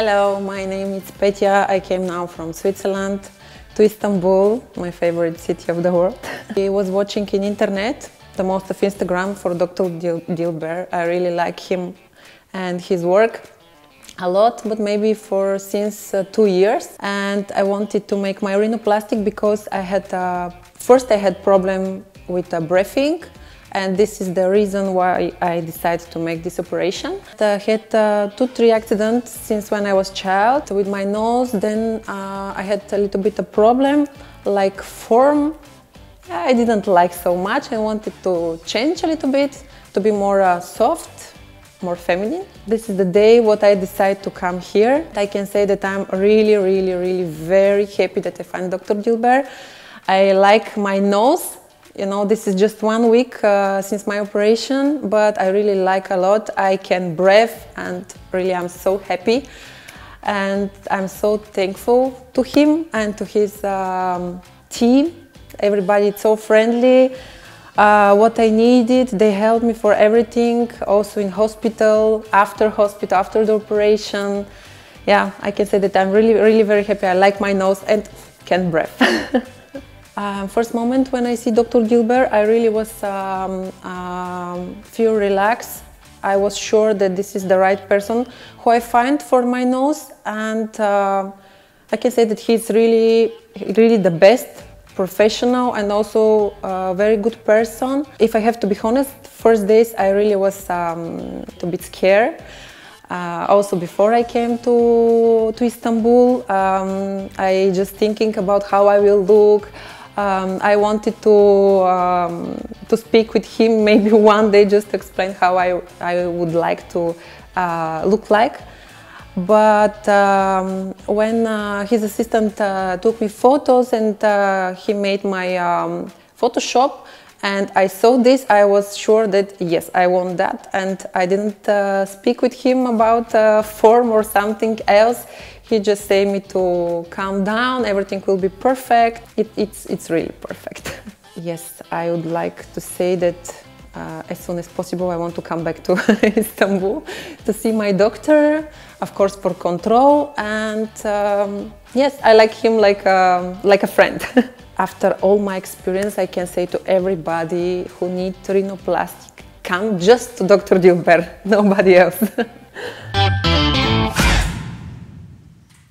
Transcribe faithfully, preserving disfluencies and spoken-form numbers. Hello, my name is Petya. I came now from Switzerland to Istanbul, my favorite city of the world. I was watching in internet the most of Instagram for Doctor Dilber. I really like him and his work a lot, but maybe for since uh, two years. And I wanted to make my rhinoplastic because I had uh, first I had problem with uh, breathing. And this is the reason why I decided to make this operation. I had uh, two, three accidents since when I was child with my nose. Then uh, I had a little bit of problem, like form. I didn't like so much. I wanted to change a little bit to be more uh, soft, more feminine. This is the day what I decided to come here. I can say that I'm really, really, really very happy that I found Doctor Dilber. I like my nose. You know, this is just one week uh, since my operation, but I really like a lot. I can breathe and really I'm so happy. And I'm so thankful to him and to his um, team. Everybody is so friendly. Uh, what I needed, they helped me for everything. Also in hospital, after hospital, after the operation. Yeah, I can say that I'm really, really very happy. I like my nose and can breathe. Uh, first moment when I see Doctor Dilber, I really was um, um, feel relaxed. I was sure that this is the right person who I find for my nose, and uh, I can say that he's really, really the best professional and also a very good person. If I have to be honest, first days I really was um, a bit scared. Uh, also, before I came to to Istanbul, um, I just thinking about how I will look. Um, I wanted to um, to speak with him maybe one day, just to explain how I I would like to uh, look like. But um, when uh, his assistant uh, took me photos and uh, he made my um, Photoshop and I saw this, I was sure that yes, I want that. And I didn't uh, speak with him about uh, form or something else. He just said me to calm down, everything will be perfect. It, it's, it's really perfect. Yes, I would like to say that uh, as soon as possible I want to come back to Istanbul to see my doctor, of course for control. And um, yes, I like him like a, like a friend. After all my experience, I can say to everybody who needs rhinoplastic, come just to Doctor Dilber, nobody else.